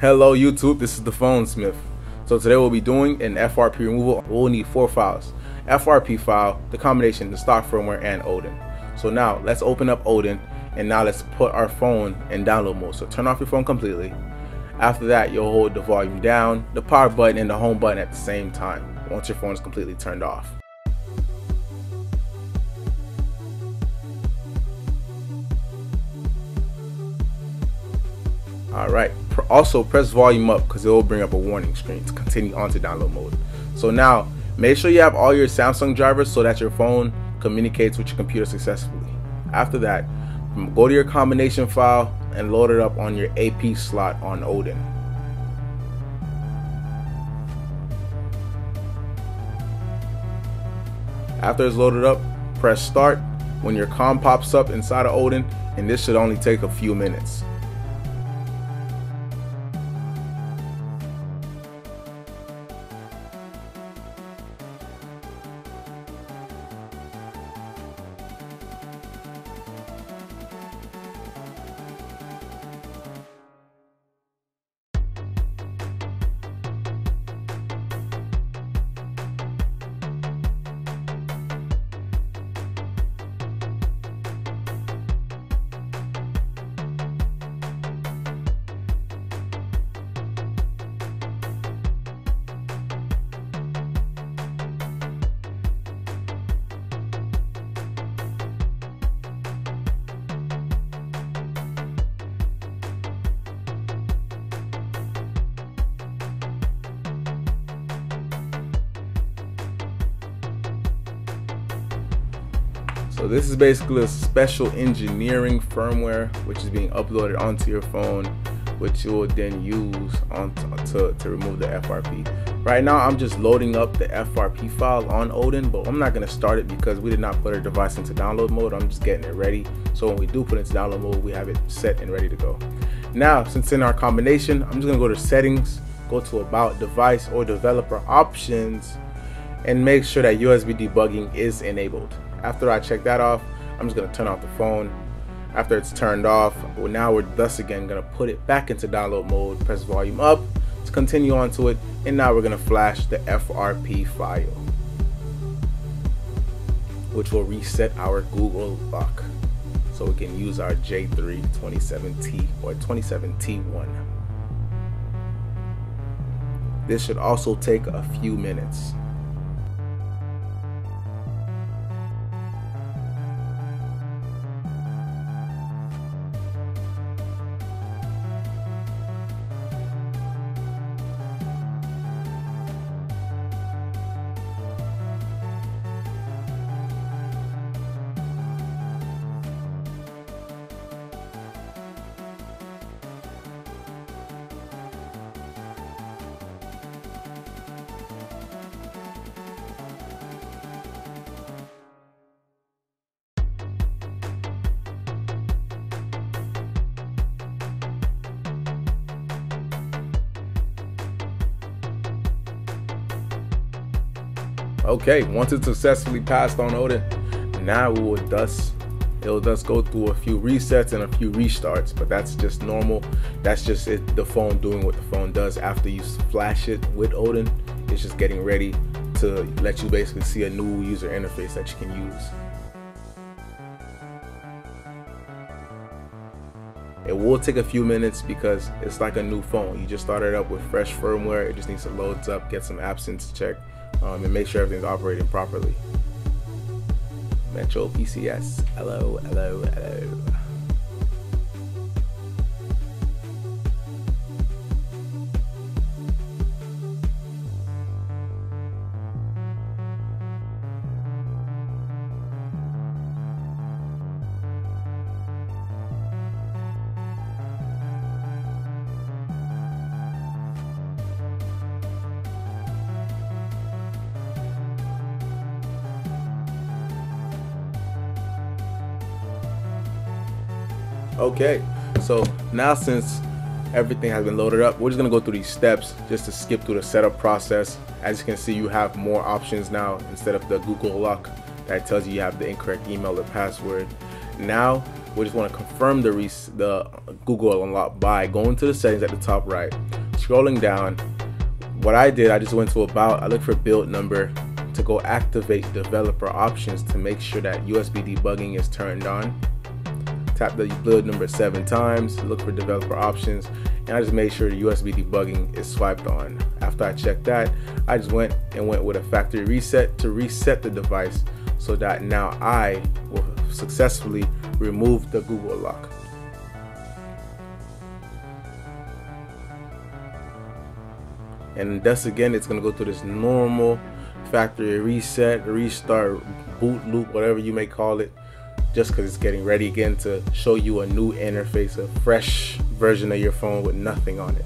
Hello YouTube, this is the Phone Smith. So today we'll be doing an FRP removal. We'll need four files: FRP file, the combination, the stock firmware, and Odin. So now let's open up Odin, and now let's put our phone in download mode. So turn off your phone completely. After that, you'll hold the volume down, the power button, and the home button at the same time once your phone is completely turned off. Alright, also press volume up because it will bring up a warning screen to continue on to download mode. So now, make sure you have all your Samsung drivers so that your phone communicates with your computer successfully. After that, go to your combination file and load it up on your AP slot on Odin. After it's loaded up, press start when your comm pops up inside of Odin, and this should only take a few minutes. So this is basically a special engineering firmware which is being uploaded onto your phone, which you will then use to remove the FRP. Right now I'm just loading up the FRP file on Odin, but I'm not going to start it because we did not put our device into download mode. I'm just getting it ready, so when we do put it into download mode, we have it set and ready to go. Now, since it's in our combination, I'm just going to go to settings, go to about, device or developer options, and make sure that USB debugging is enabled. After I check that off, I'm just going to turn off the phone. After it's turned off, well, now we're thus again going to put it back into download mode, press volume up to continue on to it, and now we're going to flash the FRP file, which will reset our Google lock so we can use our J327T or 27T1. This should also take a few minutes. Okay, once it's successfully passed on Odin, now it'll thus go through a few resets and a few restarts, but that's just normal. That's just it, the phone doing what the phone does after you flash it with Odin. It's just getting ready to let you basically see a new user interface that you can use. It will take a few minutes because it's like a new phone. You just start it up with fresh firmware. It just needs to load up, get some apps in to check, and make sure everything's operating properly. Metro PCS. Hello, hello, hello. Okay, so now since everything has been loaded up, we're just gonna go through these steps just to skip through the setup process. As you can see, you have more options now instead of the Google lock that tells you you have the incorrect email or password. Now we just want to confirm the Google unlock by going to the settings at the top right, scrolling down, what I did, I just went to about, I looked for build number to go activate developer options to make sure that USB debugging is turned on. Tap the build number 7 times, look for developer options, and I just made sure the USB debugging is swiped on. After I checked that, I just went with a factory reset to reset the device so that now I will successfully remove the Google lock. And thus again, it's gonna go through this normal factory reset, restart, boot loop, whatever you may call it, just because it's getting ready again to show you a new interface, a fresh version of your phone with nothing on it.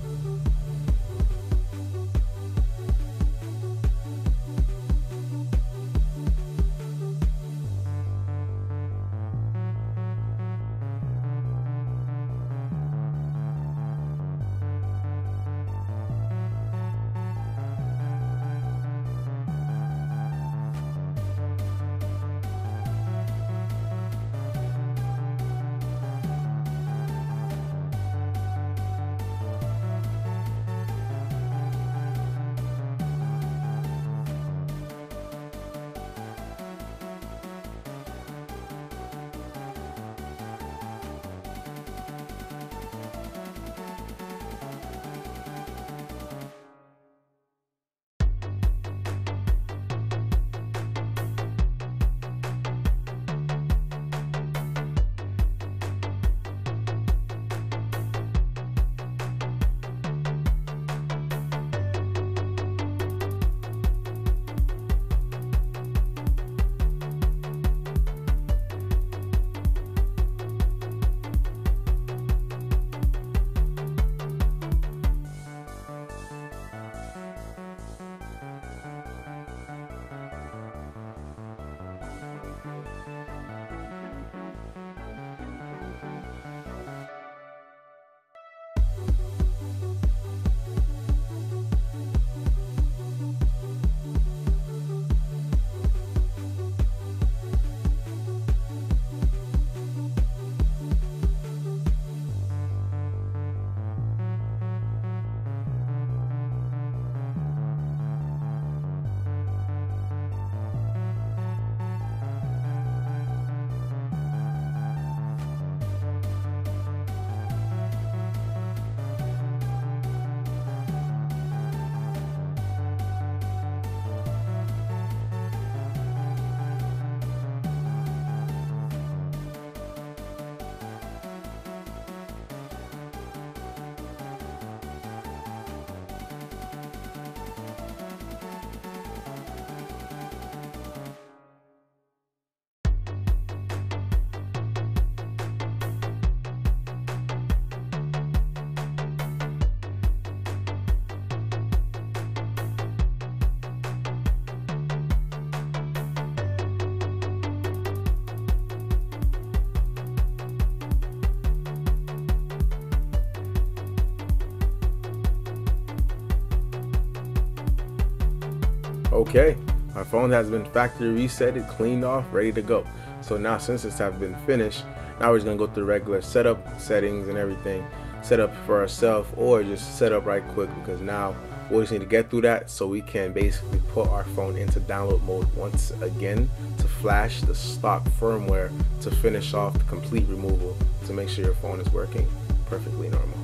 Okay, my phone has been factory resetted, cleaned off, ready to go. So now since this has been finished, now we're just gonna go through regular setup settings and everything, set up for ourselves or just set up right quick, because now we just need to get through that so we can basically put our phone into download mode once again to flash the stock firmware to finish off the complete removal to make sure your phone is working perfectly normal.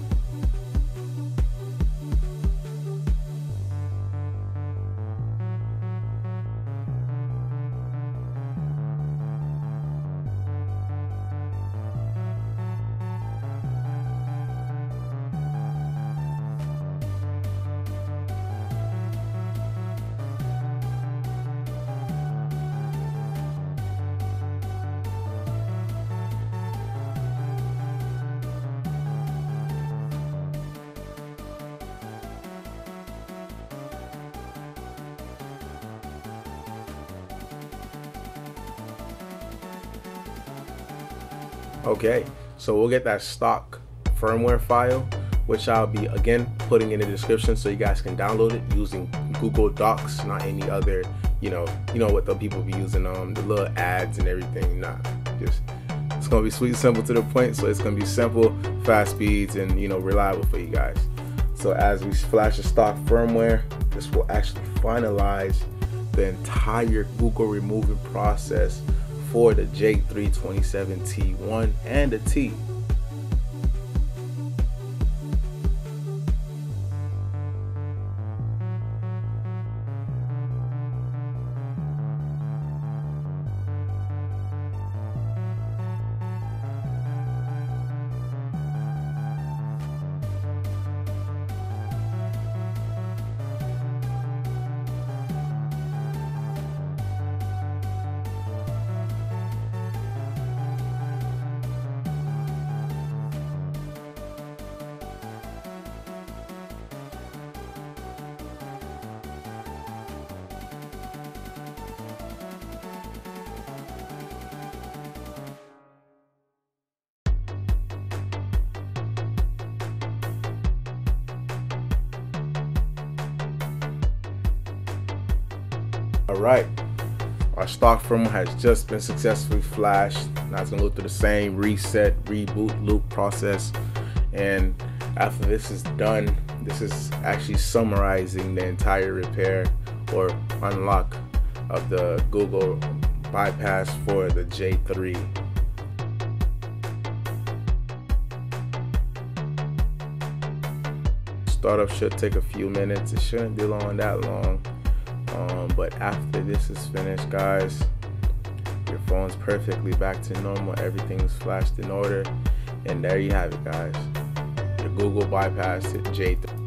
Okay, so we'll get that stock firmware file, which I'll be again putting in the description so you guys can download it using Google Docs, not any other, you know what the people be using, the little ads and everything. Nah, just it's gonna be sweet, simple to the point. So it's gonna be simple, fast speeds, and reliable for you guys. So as we flash the stock firmware, this will actually finalize the entire Google removal process for the J327T1 and the T. Alright, our stock firmware has just been successfully flashed. Now it's going to go through the same reset, reboot, loop process. And after this is done, this is actually summarizing the entire repair or unlock of the Google bypass for the J3. Startup should take a few minutes. It shouldn't be that long. But after this is finished, guys, your phone's perfectly back to normal. Everything's flashed in order, and there you have it, guys. Your Google bypass to J3.